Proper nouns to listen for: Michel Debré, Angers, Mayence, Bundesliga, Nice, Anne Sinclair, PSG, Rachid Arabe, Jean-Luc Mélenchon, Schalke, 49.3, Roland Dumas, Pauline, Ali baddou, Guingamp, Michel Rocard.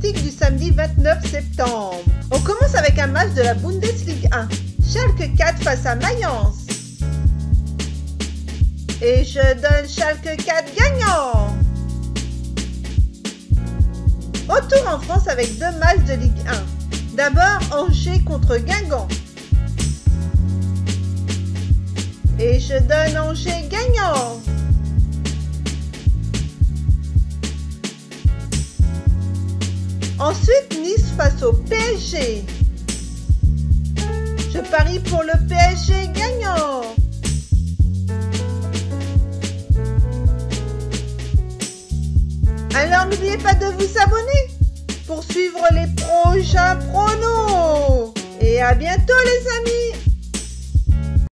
pronostics du samedi 29 septembre. On commence avec un match de la Bundesliga 1. Schalke 4 face à Mayence. Et je donne Schalke 4 gagnant. Retour en France avec deux matchs de Ligue 1. D'abord Angers contre Guingamp. Et je donne Angers gagnant. Ensuite, Nice face au PSG. Je parie pour le PSG gagnant. Alors n'oubliez pas de vous abonner pour suivre les prochains pronos. Et à bientôt les amis.